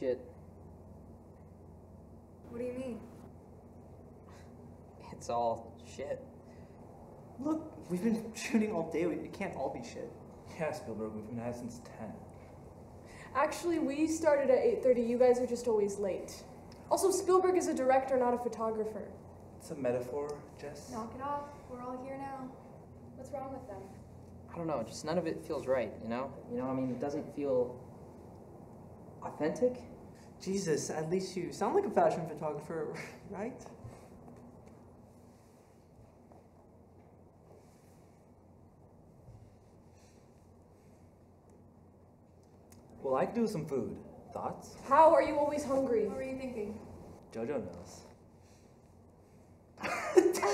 shit. What do you mean? It's all shit. Look, we've been shooting all day. It can't all be shit. Yeah, Spielberg, we've been out since 10. Actually, we started at 8:30. You guys are just always late. Also, Spielberg is a director, not a photographer. It's a metaphor, Jess. Knock it off. We're all here now. What's wrong with them? I don't know. Just none of it feels right, you know? You know, I mean, it doesn't feel authentic. Jesus, at least you sound like a fashion photographer, right? Well, I could do some food. Thoughts? How are you always hungry? What were you thinking? JoJo knows.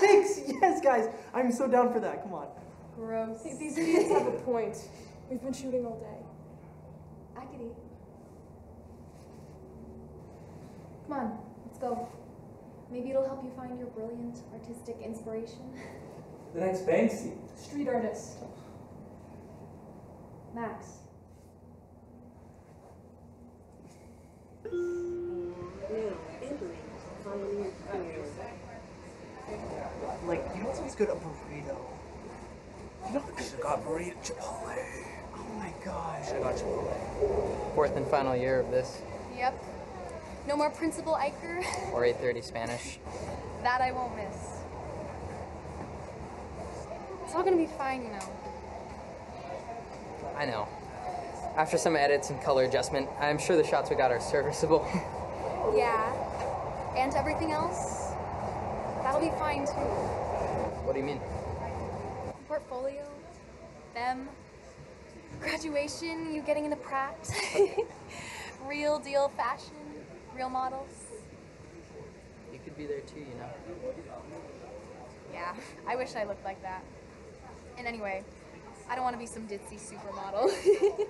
Thanks! Yes, guys! I'm so down for that. Come on. Gross. These idiots have a point. We've been shooting all day. I could eat. Come on, let's go. Maybe it'll help you find your brilliant artistic inspiration. The next Banksy. Street artist. Max. Like, you know what's good? A burrito. You should've got burrito. Chipotle. Oh my gosh. Should've got Chipotle. 4th and final year of this. Yep. No more Principal Iker. Or 8:30 Spanish. That I won't miss. It's all gonna be fine, you know. I know. After some edits and color adjustment, I'm sure the shots we got are serviceable. Yeah. And everything else? That'll be fine, too. What do you mean? Portfolio, them, graduation, you getting into Pratt, real deal fashion, real models. You could be there, too, you know. Yeah, I wish I looked like that. And anyway, I don't want to be some ditzy supermodel.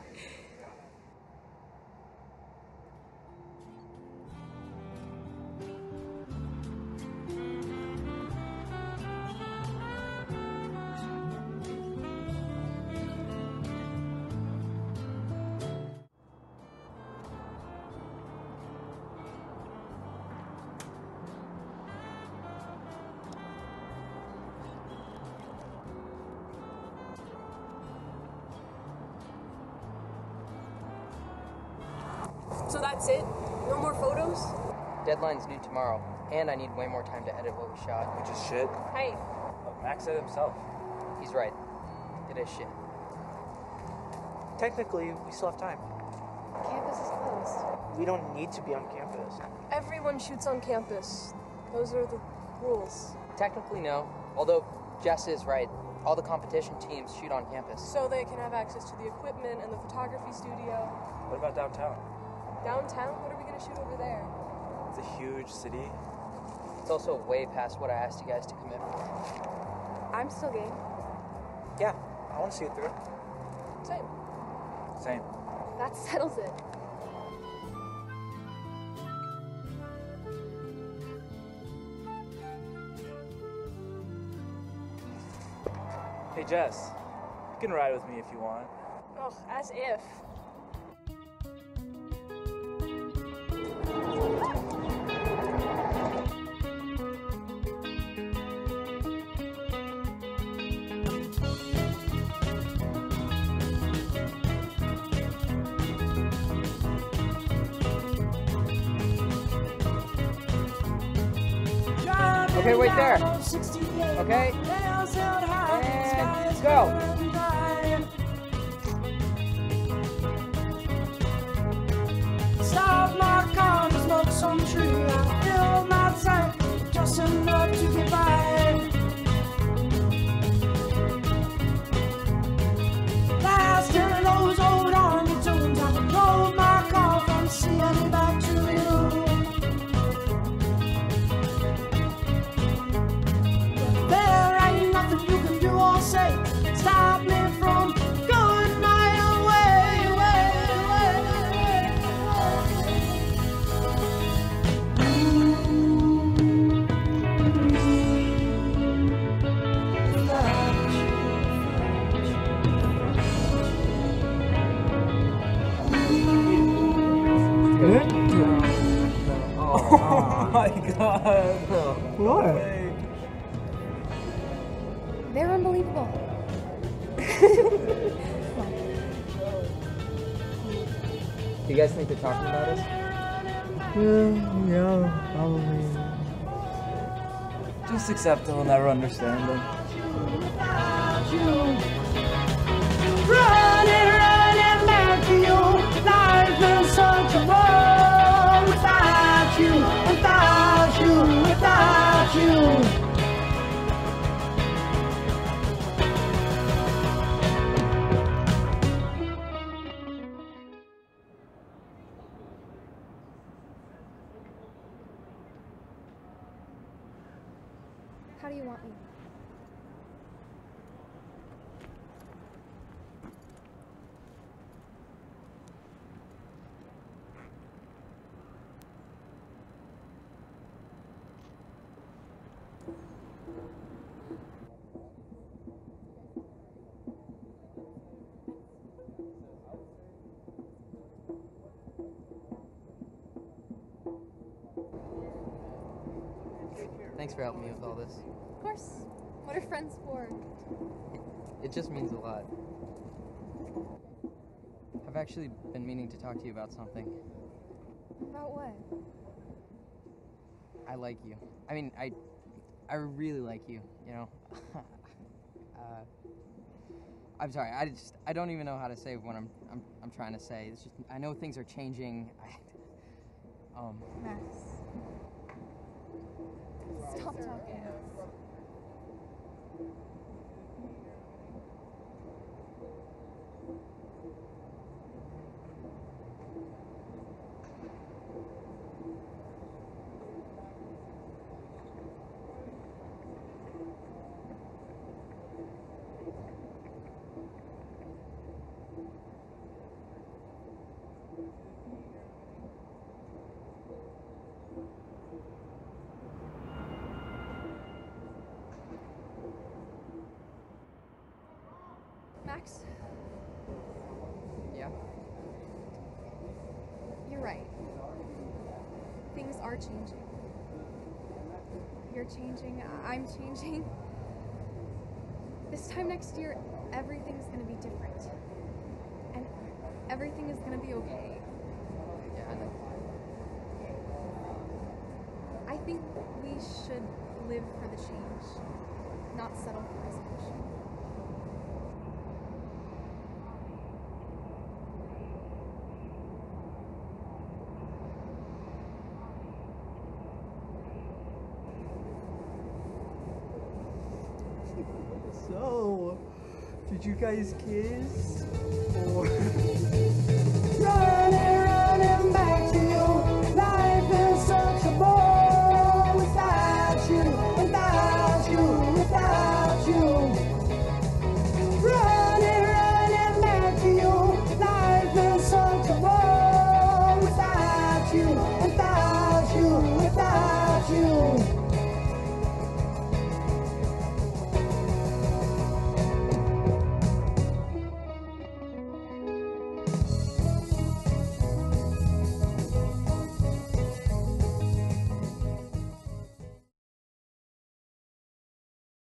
So that's it? No more photos? Deadline's due tomorrow, and I need way more time to edit what we shot. Which is shit. Hey. But Max said himself. He's right. It is shit. Technically, we still have time. Campus is closed. We don't need to be on campus. Everyone shoots on campus. Those are the rules. Technically, no. Although, Jess is right. All the competition teams shoot on campus. So they can have access to the equipment and the photography studio. What about downtown? Downtown? What are we gonna shoot over there? It's a huge city. It's also way past what I asked you guys to commit for. I'm still game. Yeah, I wanna see it through. Same. Same. That settles it. Hey Jess, you can ride with me if you want. Oh, as if. Okay, wait there. Okay. And go. my god, bro. What? They're unbelievable. Do you guys think they're talking about us? Yeah, probably. Just accept them, we'll never understand them. Running, running back to you. Life is such a war without you, without you, without you. How do you want me? Thanks for helping me with all this. Of course. What are friends for? It just means a lot. I've actually been meaning to talk to you about something. About what? I like you. I mean, I really like you, you know? I'm sorry, I don't even know how to say what I'm trying to say. It's just, I know things are changing. Max. Stop talking. Yeah. You're right. Things are changing. You're changing. I'm changing. This time next year, everything's gonna be different. And everything is gonna be okay. Yeah, I know. I think we should live for the change, not settle for resolution. So, did you guys kiss? Or